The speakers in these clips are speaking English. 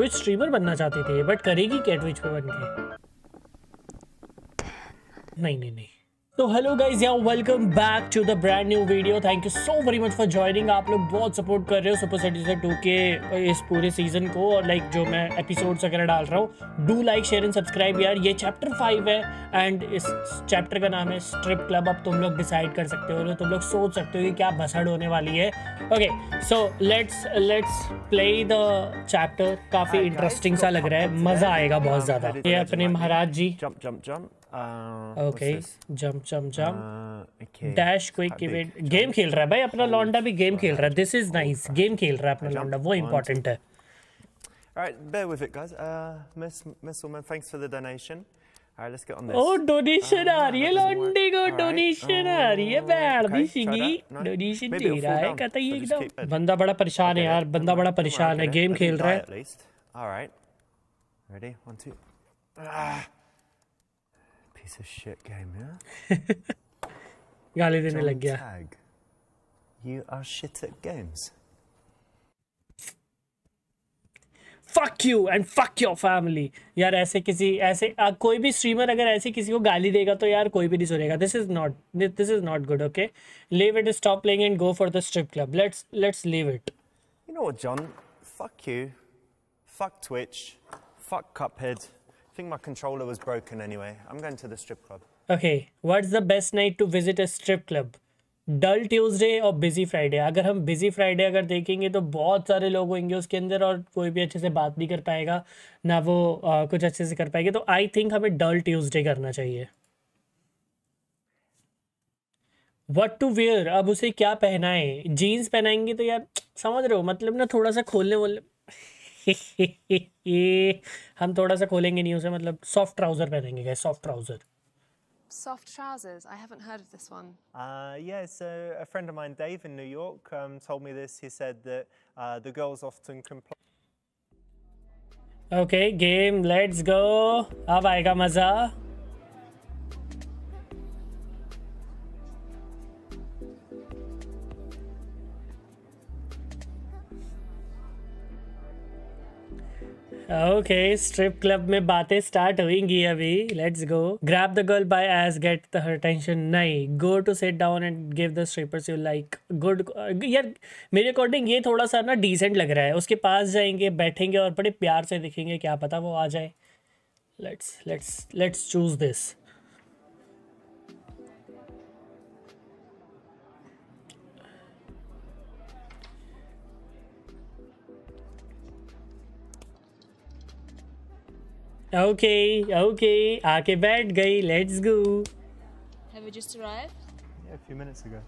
Twitch streamer बनना चाहती थी, बट करेगी क्या ट्विच पे बन के? नहीं नहीं नहीं। तो हेलो गाइज या welcome back to the brand new video. Thank you so very much for joining. आप लोग बहुत सपोर्ट कर रहे हो सुपर सेड्यूसर 2 के इस पूरे सीजन को, और लाइक जो मैं एपिसोड्स वगैरह डाल रहा हूँ, do like share and subscribe यार। ये चैप्टर 5 है एंड इस चैप्टर का नाम है स्ट्रिप क्लब। अब तुम लोग डिसाइड कर सकते हो, तुम लोग सोच सकते हो कि क्या भसड़ होने वाली है। Okay so let's play the chapter. काफ़ी इंटरेस्टिंग सा लग रहा है, मज़ा आएगा बहुत ज़्यादा। ये अपने महाराज जी okay jump dash quick event game खेल रहा है भाई। अपना लौंडा भी गेम खेल रहा है। दिस इज नाइस, गेम खेल रहा है अपना लौंडा, वो इम्पोर्टेंट है। Alright bear with it guys. Miss woman thanks for the donation. Alright let's get on this. ओ डोनेशन आ रही है, लौंडे को डोनेशन आ रही है। बैठ दी सिगी डोनेशन दे रहा है कहता ये एकदम। बंदा बड़ा परेशान है यार, बंदा बड़ा परेशान है, गेम खेल रहा है। Alright ready 1 2 Piece of shit game, yeah. गाली देने लग गया। Tag, you are shit at games. Fuck you and fuck your family. यार ऐसे किसी कोई भी स्ट्रीमर अगर ऐसे किसी को गाली देगा तो यार कोई भी नहीं सुनेगा। This is not good. Okay, leave it. Stop playing and go for the strip club. Let's leave it. You know what, John? Fuck you. Fuck Twitch. Fuck Cuphead. I think my controller was broken anyway. I'm going to the strip club. Okay, what's the best night to visit a strip club? Dull Tuesday or busy Friday? अगर हम busy Friday अगर देखेंगे तो बहुत सारे लोग होंगे उसके अंदर, और कोई भी अच्छे से बात नहीं कर पाएगा ना वो कुछ अच्छे से कर पाएगा। तो I think हमें Dull Tuesday करना चाहिए। What to wear? अब उसे क्या पहनाएं? जीन्स पहनाएंगे तो यार समझ रहे हो, मतलब ना थोड़ा सा खोलने वाले हम थोड़ा सा खोलेंगे नहीं उसे, मतलब सॉफ्ट ट्राउजर पहनेंगे guys, soft trouser. Soft trousers. I haven't heard of this one. Yeah, so a friend of mine Dave in New York told me this. He said that the girls often complain. Okay, game, let's go. अब आएगा मजा। Okay strip club में बातें start होंगी अभी। Let's go grab the girl by S, get the her tension. नहीं, go to sit down and give the strippers you like good. यार मेरे अकॉर्डिंग ये थोड़ा सा ना डिसेंट लग रहा है। उसके पास जाएंगे, बैठेंगे और बड़े प्यार से दिखेंगे, क्या पता वो आ जाए। Let's choose this. Okay, आके बैठ गई। Let's go. Have you just arrived? Yeah, a few minutes ago.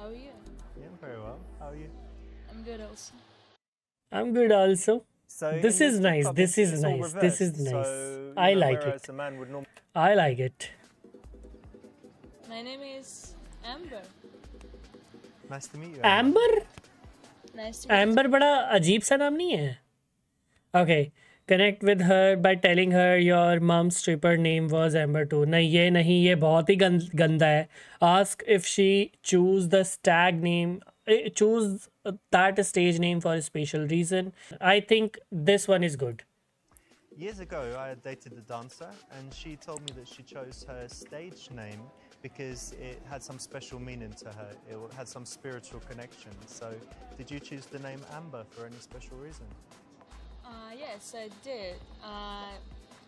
How are you? Yeah, I'm very well. How are you? I'm good also. So this is nice. So, I like it. I like it. My name is Amber. Nice to meet you. Amber? Nice to meet you. Amber बड़ा अजीब सा नाम नहीं है? Okay. Connect with her by telling her your mom's stripper name was Amber too. नहीं ये नहीं, ये बहुत ही गंदा है। Ask if she choose the stag name, choose that stage name for a special reason. I think this one is good. Years ago, I dated a dancer, and she told me that she chose her stage name because it had some special meaning to her. It had some spiritual connection. So, did you choose the name Amber for any special reason? Yes, I did.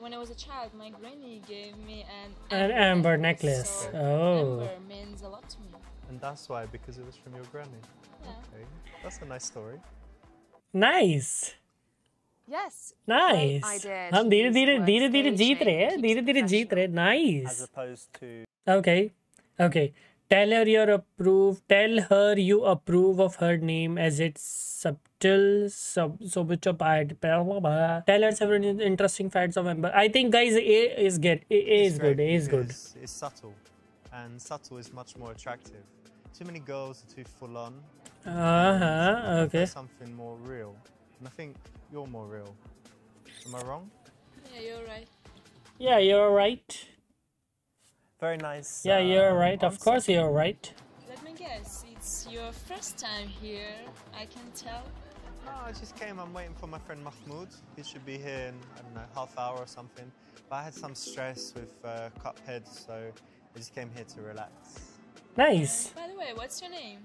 When I was a child, my granny gave me an amber necklace. So oh, amber means a lot to me. And that's why, because it was from your granny. Yeah. Okay, that's a nice story. Nice. Yes. Nice. I did. हम धीरे-धीरे जीत रहे हैं, धीरे-धीरे जीत रहे हैं. Nice. As opposed to. Okay. Tell her you approve of her name as it's subtle, tell her several interesting facts of Amber. I think guys, A is good. It's subtle, and subtle is much more attractive. Too many girls are too full on. Okay. Something more real, and I think you're more real. Am I wrong? Yeah, you're right. Very nice. Yeah, you're right. Of course, you're right. Let me guess. It's your first time here. I can tell. Oh, I just came. I'm waiting for my friend Mahmoud. He should be here in, I don't know, half hour or something. But I had some stress with Cuphead, so I just came here to relax. Nice. By the way, what's your name?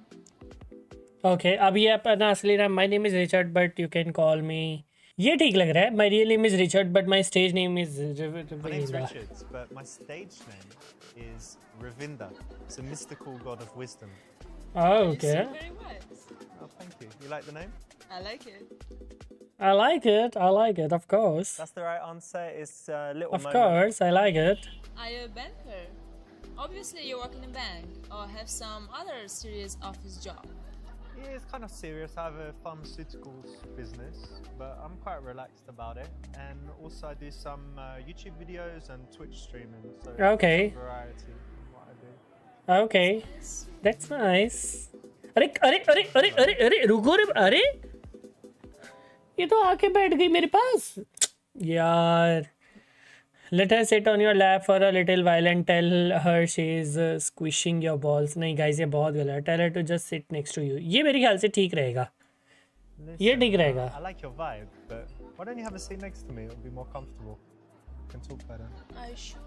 Okay, abhi apna asli naam. My name is Richard, but you can call me. Ye theek lag raha hai. My real name is Richard, but my stage name is. My name's Richard, but my stage name is Ravinda. It's a mystical god of wisdom. Oh, okay. Oh, thank you. You like the name? I like it. I like it. I like it, of course. That's the right answer. It's a little of moment. Course, I like it. Are you a banker? Obviously, you work in a bank or have some other serious office job. Yeah, it's kind of serious. I have a pharmaceuticals business, but I'm quite relaxed about it. And also, I do some YouTube videos and Twitch streaming. So okay. Some variety in what I do. Okay. That's nice. अरे अरे अरे अरे अरे अरे रुको रे अरे ये तो आके बैठ गई मेरे पास यार let her sit on your lap for a little while and tell her she is squishing your balls नहीं guys ये बहुत गलत है tell her to just sit next to you ये मेरे ख्याल से ठीक रहेगा ये ठीक रहेगा I like your vibe but why don't you have a seat next to me it'll be more comfortable can talk better Are you sure?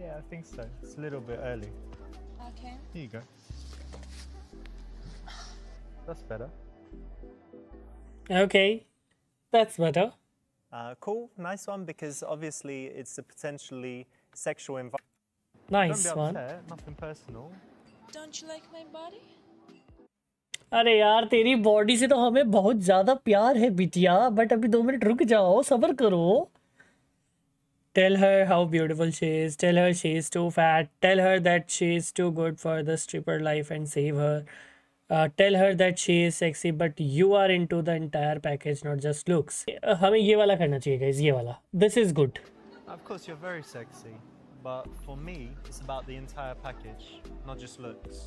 Yeah I think so it's a little bit early Okay Here you go That's better. Okay, that's better. Cool, nice one, because obviously it's a potentially sexual environment. Nice Don't be upset, nothing personal. Don't you like my body? अरे यार तेरी body से तो हमें बहुत ज़्यादा प्यार है बिटिया, but अभी 2 मिनट रुक जाओ, सबर करो. Tell her how beautiful she is. Tell her she is too fat. Tell her that she is too good for the stripper life and save her. Tell her that she is sexy, but you are into the entire package, not just looks. हमें ये वाला करना चाहिए guys, ये वाला. This is good. Of course, you're very sexy, but for me, it's about the entire package, not just looks.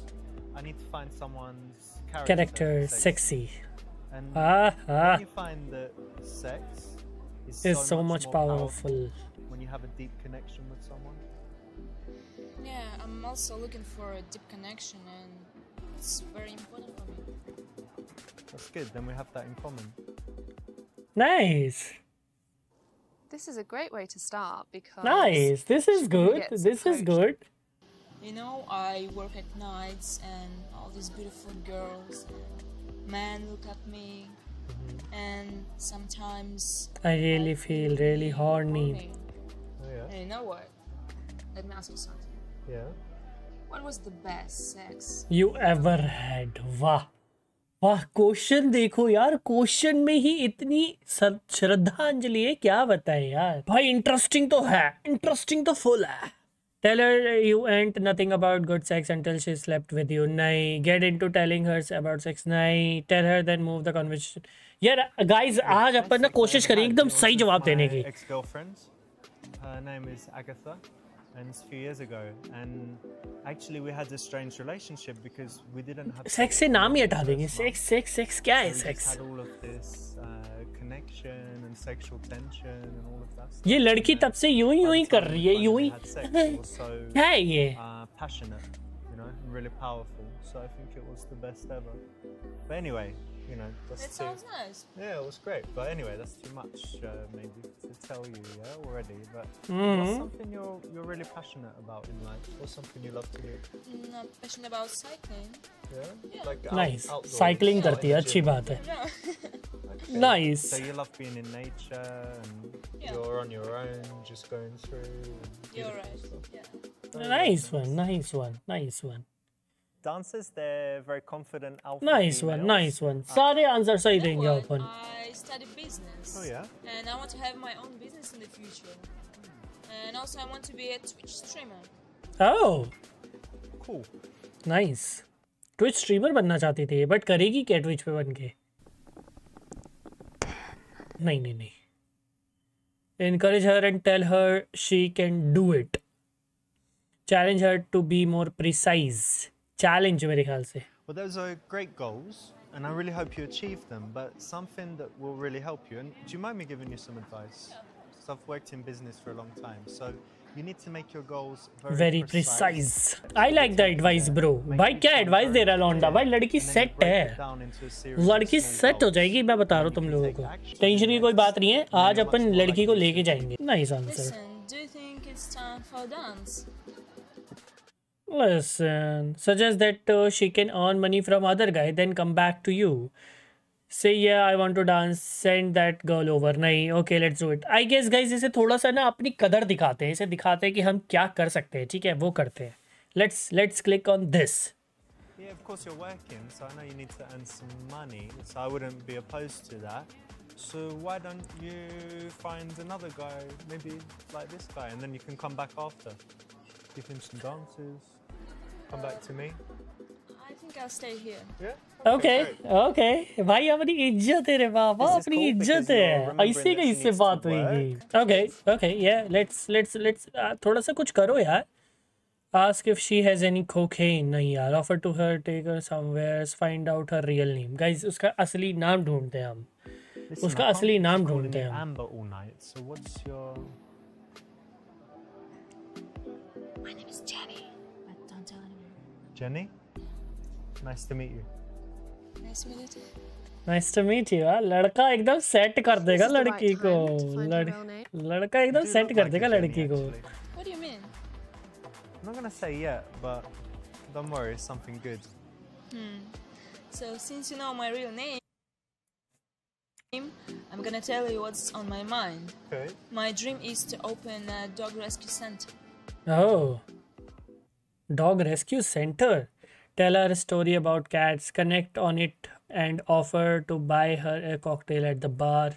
I need to find someone's character sexy. And when you find that sex is so much more powerful when you have a deep connection with someone. Yeah, I'm also looking for a deep connection and. It's very important for me. That's good, then we have that in common. Nice! This is a great way to start because... Nice! This is good, this is good. You know, I work at nights and all these beautiful girls, men look at me and sometimes... I really feel really horny. Oh, yeah. And you know what? Let me ask you something. Yeah? What was the best sex you ever had? Wow, wow! Question, देखो यार question में ही इतनी श्रद्धांजलि है क्या बताएं यार भाई interesting तो है interesting तो full है. Tell her you ain't nothing about good sex until she slept with you. नहीं get into telling her about sex नहीं tell her then move the conversation. यार guys आज अपन ना कोशिश करें एकदम सही जवाब देने की. Ex-girlfriend, her name is Agatha. And it's a few years ago, and actually we had a strange relationship because we didn't have sex. से नाम ही हटा देंगे. Sex, sex, sex. क्या है sex? We had all of this connection and sexual tension and all of that. ये लड़की तब से यूं ही कर रही है, यूं ही. क्या है ये? Passionate, you know, and really powerful. So I think it was the best ever. But anyway, you know, that's it sounds nice. Yeah, it was great. But anyway, that's too much maybe to tell you already. But what's something you're really passionate about in life? What's something you love to do? I'm passionate about cycling. Yeah? Yeah. Like nice. Cycling करती है अच्छी बात है. Nice. So you love being in nature and you're on your own, just going through. You're right. Yeah. Nice one. Nice one. Nice one. Dancers, they're very confident alpha Nice females. One, nice one. Sorry, answer so you didn't open. I study business. Oh yeah? And I want to have my own business in the future. And also I want to be a Twitch streamer. Oh! Cool. Nice. Twitch streamer बनना चाहती थी, but करेगी क्या Twitch पे बन के? नहीं नहीं नहीं. Encourage her and tell her she can do it. Challenge her to be more precise. Challenge मेरे ख्याल से. Well, those are great goals, and I really hope you achieve them. But something that will really help you. And do you mind me giving you some advice? Because I've worked in business for a long time, so You need to make your goals very precise. I like the advice, bro. भाई क्या advice दे रहा लौंडा? भाई लड़की set है. लड़की set हो जाएगी, मैं बता रहा हूँ तुम लोगों को. Tension की कोई बात नहीं है. आज अपन लड़की को लेके जाएंगे. Nice answer. Do you think it's time for dance? Listen, suggest that she can earn money from other guy, then come back to you. Say yeah, I want to dance. Send that girl over. नहीं, okay, let's do it. I guess guys इसे थोड़ा सा ना अपनी कदर दिखाते हैं, इसे दिखाते हैं कि हम क्या कर सकते हैं, ठीक है, वो करते हैं. Let's click on this. Yeah, of course you're working, so I know you need to earn some money, so I wouldn't be opposed to that. So why don't you find another guy, maybe like this guy, and then you can come back after. Give him some dances. Come back to me. I think I'll stay here. Yeah? Okay, okay. Bhai, apni izzat hai re baba, apni izzat hai. Aise kaise baat hoegi? Okay, okay, yeah. Let's thoda sa kuch karo yaar. Ask if she has any cocaine. Nahi yaar. Offer to her, take her somewhere, find out her real name. Guys, uska asli naam dhoondte hain hum. Uska asli naam dhoondte hain. Amber all night. So what's your... My name is Jenny. But don't tell anyone. Jenny? Nice to meet you. Nice to meet you. Nice to meet you. लड़का एकदम set कर देगा लड़की को. लड़का एकदम set कर देगा लड़की को. What do you mean? I'm not gonna say yet, but don't worry, it's something good. So since you know my real name, I'm gonna tell you what's on my mind. Okay. My dream is to open a dog rescue center. Oh, dog rescue center. Tell her a story about cats, connect on it, and offer to buy her a cocktail at the bar.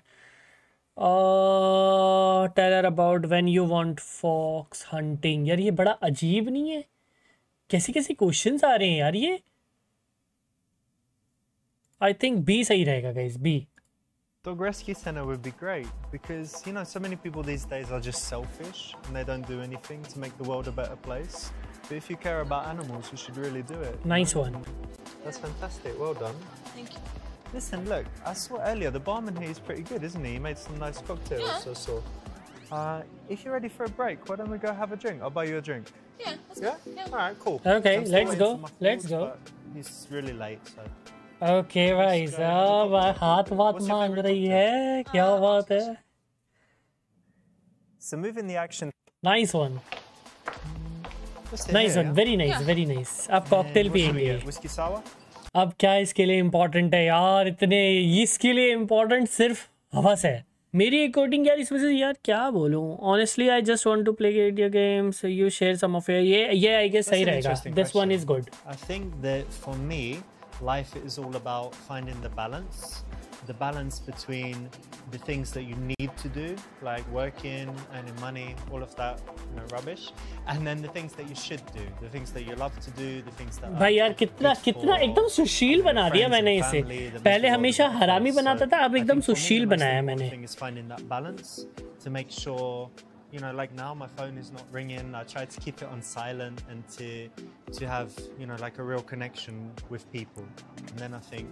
Tell her about when you want fox hunting. यार ये बड़ा अजीब नहीं है? कैसी कैसी questions आ रहे हैं यार ये? I think B सही रहेगा guys, B. Dog rescue center would be great because, you know, so many people these days are just selfish and they don't do anything to make the world a better place. But if you care about animals, you should really do it. Nice one. That's fantastic. Well done. Thank you. Listen, look, I saw earlier the barman here is pretty good, isn't he? He made some nice cocktails, yeah. If you're ready for a break, why don't we go have a drink? I'll buy you a drink. Yeah, that's good. Yeah? All right, cool. Okay, let's go. Let's go. He's really late, so... Okay, भाई साहब हाथ बात मांग रही है क्या बात है? So move in the action. Nice one. Nice one. Very nice. Very nice. अब cocktail पिएंगे. अब क्या इसके लिए important है यार इतने इसके लिए important सिर्फ हवस है. मेरी recording यार इसमें से यार क्या बोलूँ? Honestly, I just want to play video games. You share some of your ये I guess सही रहेगा. This one is good. I think that for me. Life is all about finding the balance between the things that you need to do, like working, earning money, all of that, you know, rubbish, and then the things that you should do, the things that you love to do, the things that. भाई यार कितना एकदम सुशील बना दिया मैंने इसे. पहले हमेशा हरामी बनाता था, अब एकदम सुशील बनाया मैंने. Is finding that balance to make sure. You know, like now my phone is not ringing. I try to keep it on silent and to have, you know, like a real connection with people. And then I think...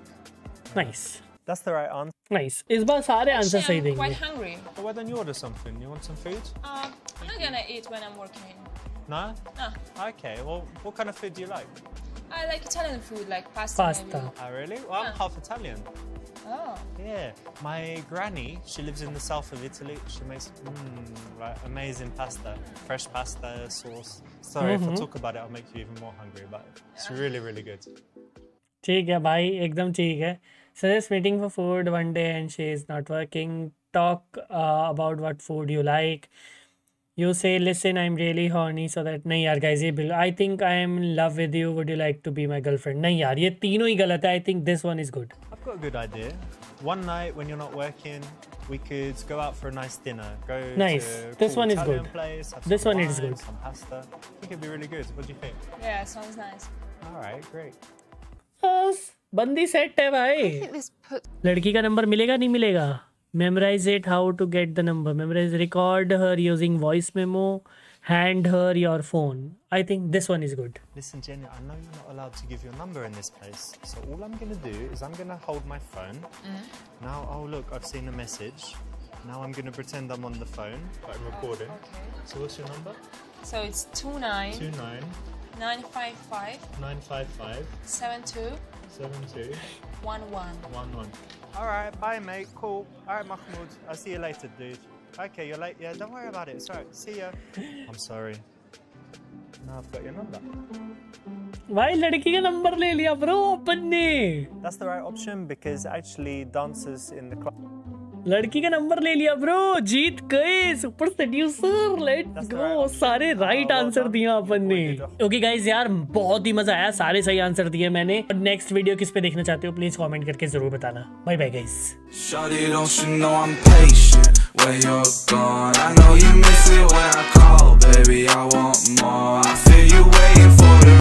Nice. That's the right answer. Nice. This time all the answers are right. I'm quite hungry. But why don't you order something? You want some food? I'm not gonna eat when I'm working. No? No. Okay, well, what kind of food do you like? I like Italian food, like pasta. Maybe. Oh, really? Well, I'm half Italian. Oh. Yeah, my granny, she lives in the south of Italy. She makes like amazing pasta, fresh pasta sauce. Sorry, if I talk about it, I'll make you even more hungry, but it's really, really good. ठीक है भाई, एकदम ठीक है. Suggest meeting for food one day and she is not working. Talk about what food you like. You say, listen, I'm really horny, so that नहीं यार guys ये bill. I think I am in love with you. Would you like to be my girlfriend? नहीं यार ये तीनों ही गलत है. I think this one is good. I've got a good idea. One night when you're not working, we could go out for a nice dinner. Go nice. This one is good. Place, this one is good. Some pasta. I think it'd be really good. What do you think? Yeah, sounds nice. All right, great. बंदी set है भाई. लड़की का number मिलेगा नहीं मिलेगा? Memorize it, how to get the number. Memorize, record her using voice memo, hand her your phone. I think this one is good. Listen, Jenny, I know you're not allowed to give your number in this place. So all I'm going to do is I'm going to hold my phone. Now, oh, look, I've seen a message. Now I'm going to pretend I'm on the phone, but I'm recording. Oh, okay. So what's your number? So it's 29... 29... 955... 955... 72... 72... 11... 11. Alright, bye mate, cool. Alright Mahmoud, I'll see you later dude. Okay, you're late. Yeah, don't worry about it. It's alright, see ya. I'm sorry. Now I've got your number. Why did you take the number, bro? That's the right option because actually dancers in the club. लड़की का number ले लिया bro जीत गए super seducer let's go सारे right answer दिया अपन ने okay guys यार बहुत ही मजा आया सारे सही आंसर दिए मैंने और नेक्स्ट वीडियो किस पे देखना चाहते हो प्लीज कमेंट करके जरूर बताना बाय बाय गाइस